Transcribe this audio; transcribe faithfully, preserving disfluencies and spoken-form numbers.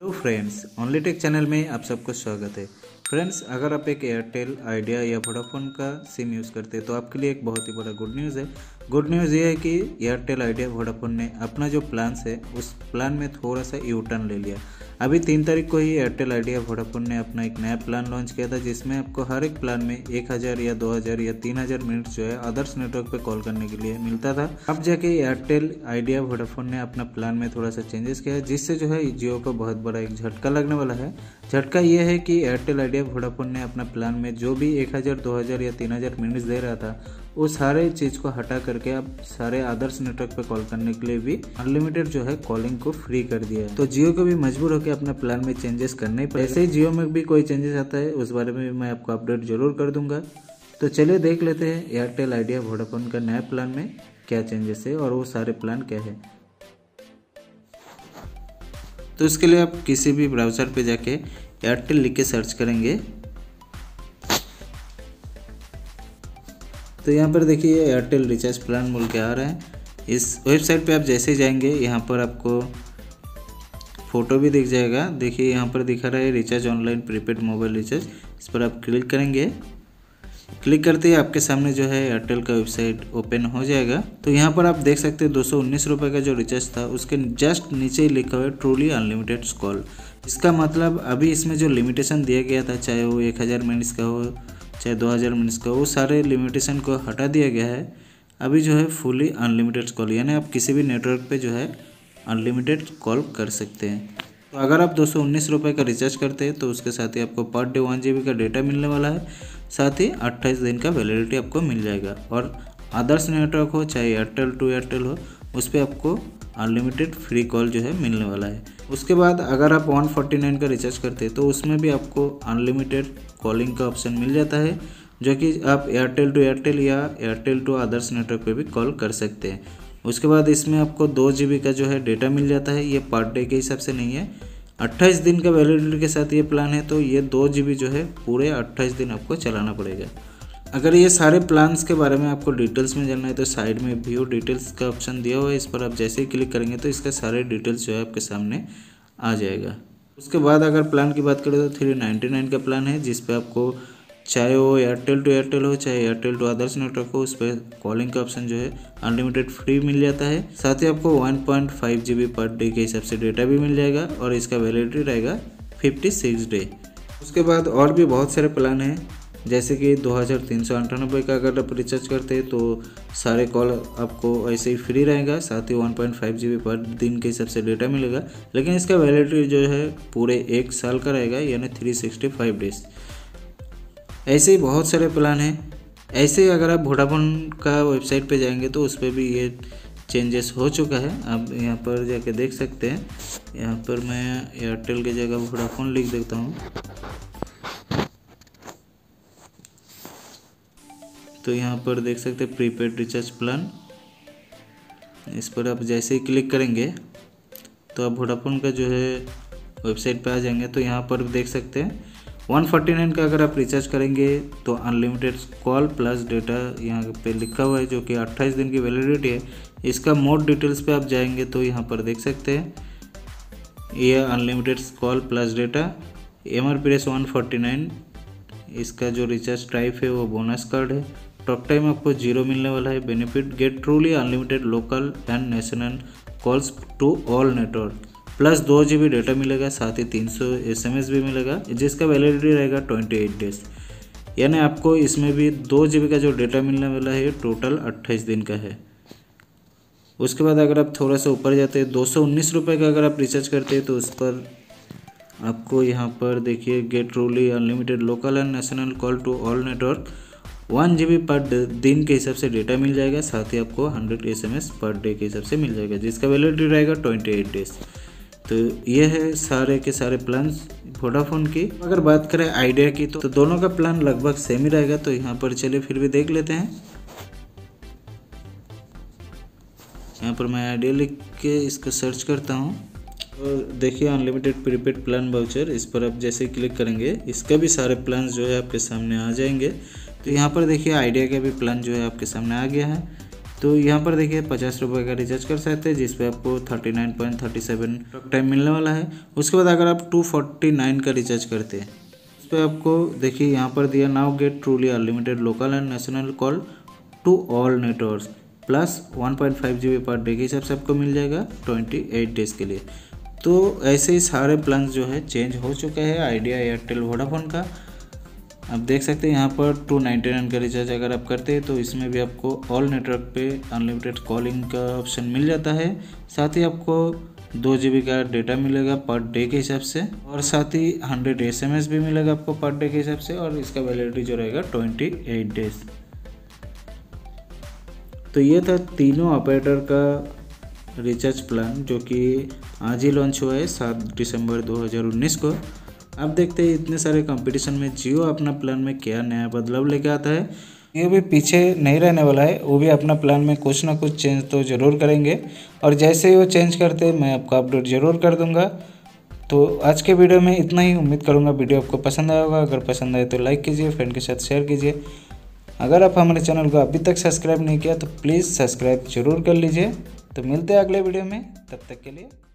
तो friends ऑनलीटेक channel में आप सबको स्वागत है। फ्रेंड्स अगर आप एक एयरटेल, आइडिया या वोडाफोन का सिम यूज़ करते हैं तो आपके लिए एक बहुत ही बड़ा गुड न्यूज़ है। गुड न्यूज़ ये है कि एयरटेल, आइडिया, वोडाफोन ने अपना जो प्लान्स है उस प्लान में थोड़ा सा यू टर्न ले लिया। अभी तीन तारीख को ही एयरटेल, आइडिया, वोडाफोन ने अपना एक नया प्लान लॉन्च किया था जिसमें आपको हर एक प्लान में एक हज़ार या दो हज़ार या तीन हज़ार मिनट जो है अदर्स नेटवर्क पे कॉल करने के लिए मिलता था। अब जाके एयरटेल, आइडिया, वोडाफोन ने अपना प्लान में थोड़ा सा चेंजेस किया है जिससे जो है जियो को बहुत बड़ा एक झटका लगने वाला है। झटका ये है कि एयरटेल, आइडिया, वोडाफोन ने अपना प्लान में जो भी एक हज़ार दो हज़ार या तीन हज़ार मिनट्स दे रहा था वो सारे चीज़ को हटा करके अब सारे अदर्स नेटवर्क पे कॉल करने के लिए भी अनलिमिटेड जो है कॉलिंग को फ्री कर दिया है। तो जियो को भी मजबूर होकर अपने प्लान में चेंजेस करने ही पड़े। ऐसे ही जियो में भी कोई चेंजेस आता है उस बारे में भी मैं आपको अपडेट जरूर कर दूंगा। तो चलिए देख लेते हैं एयरटेल, आइडिया, वोडाफोन का नया प्लान में क्या चेंजेस है और वो सारे प्लान क्या है। तो उसके लिए आप किसी भी ब्राउजर पर जाके एयरटेल लिख के सर्च करेंगे तो यहाँ पर देखिए एयरटेल रिचार्ज प्लान बोल के आ रहा है। इस वेबसाइट पे आप जैसे जाएंगे यहाँ पर आपको फ़ोटो भी दिख जाएगा। देखिए यहाँ पर दिखा रहा है recharge online prepaid mobile recharge, इस पर आप क्लिक करेंगे। क्लिक करते ही आपके सामने जो है एयरटेल का वेबसाइट ओपन हो जाएगा। तो यहाँ पर आप देख सकते हैं दो सौ उन्नीस रुपये का जो रिचार्ज था उसके जस्ट नीचे ही लिखा हुआ है ट्रूली अनलिमिटेड कॉल। इसका मतलब अभी इसमें जो लिमिटेशन दिया गया था चाहे वो एक हज़ार मिनट्स का हो चाहे दो हज़ार मिनट्स का, वो सारे लिमिटेशन को हटा दिया गया है। अभी जो है फुली अनलिमिटेड कॉल यानी आप किसी भी नेटवर्क पे जो है अनलिमिटेड कॉल कर सकते हैं। तो अगर आप दो सौ उन्नीस रुपये का रिचार्ज करते हैं तो उसके साथ ही आपको per day one G B का डेटा मिलने वाला है, साथ ही अट्ठाईस दिन का वैलिडिटी आपको मिल जाएगा। और अदर्स नेटवर्क हो चाहे एयरटेल टू एयरटेल हो उस पर आपको अनलिमिटेड फ्री कॉल जो है मिलने वाला है। उसके बाद अगर आप एक सौ उनचास का रिचार्ज करते हैं तो उसमें भी आपको अनलिमिटेड कॉलिंग का ऑप्शन मिल जाता है जो कि आप एयरटेल टू एयरटेल या एयरटेल टू अदर्स नेटवर्क पे भी कॉल कर सकते हैं। उसके बाद इसमें आपको दो जी बी का जो है डेटा मिल जाता है, ये पर डे के हिसाब से नहीं है। अट्ठाईस दिन का वैलिडिटी के साथ ये प्लान है तो ये दो जी बी जो है पूरे अट्ठाईस दिन आपको चलाना पड़ेगा। अगर ये सारे प्लान्स के बारे में आपको डिटेल्स में जानना है तो साइड में व्यू डिटेल्स का ऑप्शन दिया हुआ है, इस पर आप जैसे ही क्लिक करेंगे तो इसका सारे डिटेल्स जो है आपके सामने आ जाएगा। उसके बाद अगर प्लान की बात करें तो थ्री नाइन्टी नाइन का प्लान है जिस पे आपको चाहे वो एयरटेल टू एयरटेल हो चाहे एयरटेल टू अदर्स नेटवर्क हो उस पर कॉलिंग का ऑप्शन जो है अनलिमिटेड फ्री मिल जाता है, साथ ही आपको one point five G B per day के हिसाब से डेटा भी मिल जाएगा और इसका वैलिडिटी रहेगा फिफ्टी सिक्स डे। उसके बाद और भी बहुत सारे प्लान हैं जैसे कि दो हज़ार तीन सौ अंठानबे का अगर आप रिचार्ज करते हैं तो सारे कॉल आपको ऐसे ही फ्री रहेगा, साथ ही one point five G B per दिन के हिसाब से डेटा मिलेगा, लेकिन इसका वैलिडिटी जो है पूरे एक साल का रहेगा यानी थ्री सिक्सटी फाइव डेज। ऐसे ही बहुत सारे प्लान हैं। ऐसे ही अगर आप वोडाफोन का वेबसाइट पे जाएंगे तो उस पर भी ये चेंजेस हो चुका है, आप यहाँ पर जाके देख सकते हैं। यहाँ पर मैं एयरटेल की जगह वोडाफोन लिख देता हूँ तो यहाँ पर देख सकते हैं प्रीपेड रिचार्ज प्लान, इस पर आप जैसे ही क्लिक करेंगे तो आप वोडाफोन का जो है वेबसाइट पे आ जाएंगे। तो यहाँ पर देख सकते हैं एक सौ उनचास का अगर आप रिचार्ज करेंगे तो अनलिमिटेड कॉल प्लस डेटा यहाँ पे लिखा हुआ है जो कि अट्ठाईस दिन की वैलिडिटी है। इसका मोर डिटेल्स पे आप जाएंगे तो यहाँ पर देख सकते हैं ये unlimited call plus data M R P S one forty nine, इसका जो रिचार्ज टाइप है वो बोनस कार्ड है। टॉक टाइम आपको जीरो मिलने वाला है। Benefit get truly unlimited local and national calls to all network plus दो जी बी डेटा मिलेगा, साथ ही तीन सौ एस एम एस भी मिलेगा जिसका वैलिडिटी रहेगा अट्ठाईस डेज। यानी आपको इसमें भी दो जी बी का जो डेटा मिलने वाला है टोटल अट्ठाईस दिन का है। उसके बाद अगर आप थोड़ा सा ऊपर जाते हैं दो सौ उन्नीस रुपये का अगर आप रिचार्ज करते हैं तो उस पर आपको यहाँ पर देखिए get truly unlimited local and national call to all network one G B per दिन के हिसाब से डेटा मिल जाएगा, साथ ही आपको hundred S M S per day के हिसाब से मिल जाएगा जिसका वैलिडिटी रहेगा अट्ठाईस डेज। तो ये है सारे के सारे प्लान्स वोडाफोन की। अगर बात करें आइडिया की तो, तो दोनों का प्लान लगभग सेम ही रहेगा। तो यहाँ पर चलिए फिर भी देख लेते हैं। यहाँ पर मैं आइडिया लिख के इसको सर्च करता हूँ और देखिए अनलिमिटेड प्रीपेड प्लान वाउचर, इस पर आप जैसे क्लिक करेंगे इसका भी सारे प्लान जो है आपके सामने आ जाएंगे। तो यहाँ पर देखिए आइडिया का भी प्लान जो है आपके सामने आ गया है। तो यहाँ पर देखिए पचास रुपये का रिचार्ज कर सकते हैं, जिस पे आपको thirty nine point thirty seven time मिलने वाला है। उसके बाद अगर आप टू फोर्टी नाइन का रिचार्ज करते हैं उस पर आपको देखिए यहाँ पर दिया now get truly unlimited local and national call to all networks plus one point five GB per day के हिसाब से आपको मिल जाएगा अट्ठाईस डेज़ के लिए। तो ऐसे ही सारे प्लान जो है चेंज हो चुके हैं आइडिया, एयरटेल, वोडाफोन का। आप देख सकते हैं यहाँ पर टू नाइन्टी नाइन का रिचार्ज अगर आप करते हैं तो इसमें भी आपको ऑल नेटवर्क पे अनलिमिटेड कॉलिंग का ऑप्शन मिल जाता है। साथ ही आपको दो जीबी का डेटा मिलेगा पर डे के हिसाब से, और साथ ही हंड्रेड एस एम एस भी मिलेगा आपको पर डे के हिसाब से, और इसका वैलिडिटी जो रहेगा अट्ठाईस डेज़। तो ये था तीनों ऑपरेटर का रिचार्ज प्लान जो कि आज ही लॉन्च हुआ है सात दिसंबर दो हज़ार उन्नीस को। अब देखते हैं इतने सारे कंपटीशन में जियो अपना प्लान में क्या नया बदलाव लेके आता है। ये भी पीछे नहीं रहने वाला है, वो भी अपना प्लान में कुछ ना कुछ चेंज तो ज़रूर करेंगे, और जैसे ही वो चेंज करते मैं आपको अपडेट ज़रूर कर दूँगा। तो आज के वीडियो में इतना ही, उम्मीद करूँगा वीडियो आपको पसंद आया होगा। अगर पसंद आए तो लाइक कीजिए, फ्रेंड के साथ शेयर कीजिए। अगर आप हमारे चैनल को अभी तक सब्सक्राइब नहीं किया तो प्लीज़ सब्सक्राइब जरूर कर लीजिए। तो मिलते हैं अगले वीडियो में, तब तक के लिए।